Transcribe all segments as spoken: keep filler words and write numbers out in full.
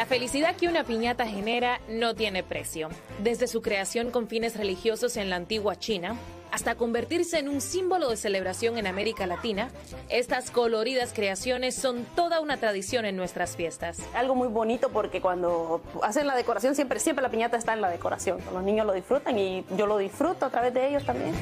La felicidad que una piñata genera no tiene precio. Desde su creación con fines religiosos en la antigua China, hasta convertirse en un símbolo de celebración en América Latina, estas coloridas creaciones son toda una tradición en nuestras fiestas. Algo muy bonito porque cuando hacen la decoración, siempre, siempre la piñata está en la decoración. Los niños lo disfrutan y yo lo disfruto a través de ellos también.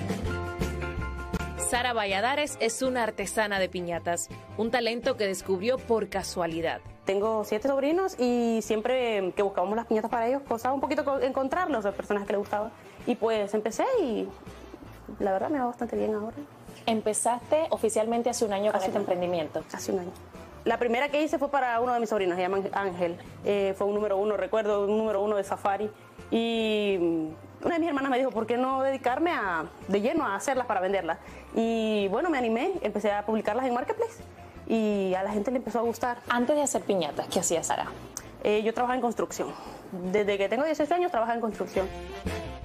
Sara Valladares es una artesana de piñatas, un talento que descubrió por casualidad. Tengo siete sobrinos y siempre que buscábamos las piñatas para ellos, costaba un poquito encontrarlos, las personas que les gustaban. Y pues empecé y la verdad me va bastante bien ahora. Empezaste oficialmente hace un año con este emprendimiento. Hace un año. La primera que hice fue para uno de mis sobrinos, se llama Ángel. Eh, fue un número uno, recuerdo, un número uno de Safari. Y una de mis hermanas me dijo, ¿por qué no dedicarme a, de lleno a hacerlas para venderlas? Y bueno, me animé, empecé a publicarlas en Marketplace y a la gente le empezó a gustar. Antes de hacer piñatas, ¿qué hacía Sara? Eh, yo trabajaba en construcción. Desde que tengo dieciocho años, trabajaba en construcción.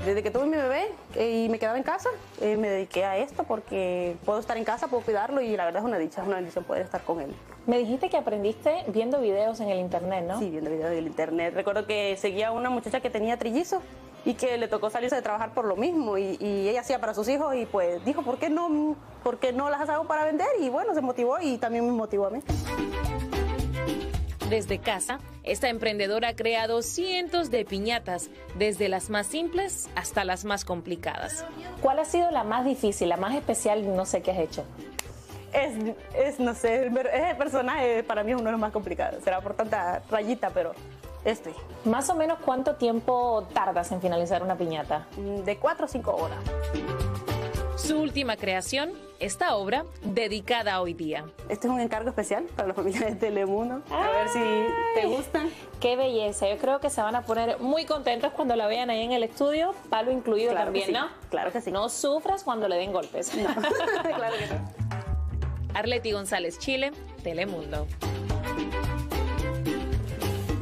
Desde que tuve mi bebé eh, y me quedaba en casa, eh, me dediqué a esto porque puedo estar en casa, puedo cuidarlo y la verdad es una dicha, es una bendición poder estar con él. Me dijiste que aprendiste viendo videos en el internet, ¿no? Sí, viendo videos en el internet. Recuerdo que seguía a una muchacha que tenía trillizos y que le tocó salirse de trabajar por lo mismo y, y ella hacía para sus hijos y pues dijo, ¿por qué no, por qué no las hago para vender? Y bueno, se motivó y también me motivó a mí. Desde casa, esta emprendedora ha creado cientos de piñatas, desde las más simples hasta las más complicadas. ¿Cuál ha sido la más difícil, la más especial, no sé, qué has hecho? Es, es no sé, es el personaje, para mí es uno de los más complicados, será por tanta rayita, pero este. ¿Más o menos cuánto tiempo tardas en finalizar una piñata? De cuatro o cinco horas. Su última creación, esta obra dedicada a hoy día. Este es un encargo especial para la familia de Telemundo. A ver si te gustan. ¡Qué belleza! Yo creo que se van a poner muy contentos cuando la vean ahí en el estudio. Palo incluido, claro, también, sí, ¿no? Claro que sí. No sufras cuando le den golpes. No. Claro que no. Arleti González, Chile, Telemundo.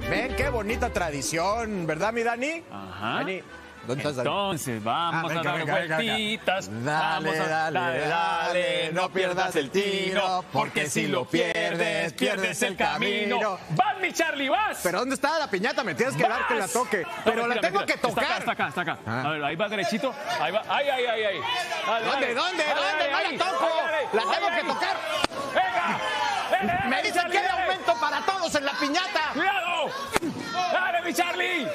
Ven, qué bonita tradición, ¿verdad, mi Dani? Ajá. Dani. Entonces vamos a dar vueltitas, vamos a dale, dale, dale, no pierdas el tiro, porque si lo pierdes, pierdes el camino. ¡Vas, mi Charlie, vas! Pero ¿dónde está la piñata? Me tienes que dar que la toque. Pero la tengo que tocar. Está acá, está acá, está acá. A ver, ahí va derechito, ahí va, ay, ay, ay, ay. ¿Dónde, dónde, dónde? No la toco, la tengo que tocar. ¡Venga! Me dicen que hay aumento para todos en la piñata. ¡Cuidado! ¡Dale, mi Charlie!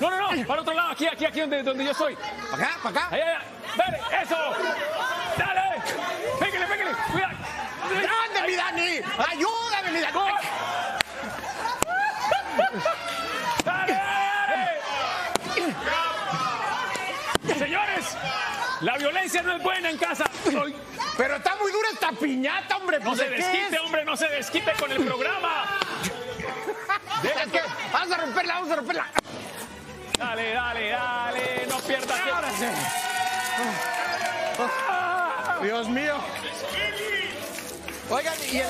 No, no, no, para otro lado, aquí, aquí, aquí donde, donde yo estoy. ¿Para acá? ¿Para acá? Ahí, ahí, dale, eso. Dale. Pégale, pégale. Cuidado. ¡Grande, mi Dani! ¡Ayúdame, mi Dani! ¡Dale, dale! Señores, la violencia no es buena en casa. Hoy. Pero está muy dura esta piñata, hombre. No se desquite, hombre, no se desquite con el programa. Deja que... Vamos a romperla, vamos a romperla. Dale, dale, dale, no pierdas tiempo. Dios mío. Oigan, y el...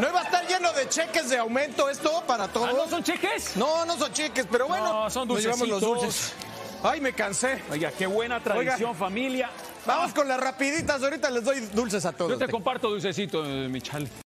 ¿no iba a estar lleno de cheques de aumento esto para todos? ¿Ah, no son cheques? No, no son cheques, pero bueno. No, son dulcecitos. Nos llevamos los dulces. Ay, me cansé. Oiga, qué buena tradición, oiga, familia. Vamos ah. con las rapiditas, ahorita les doy dulces a todos. Yo te comparto dulcecito, eh, mi Charlie.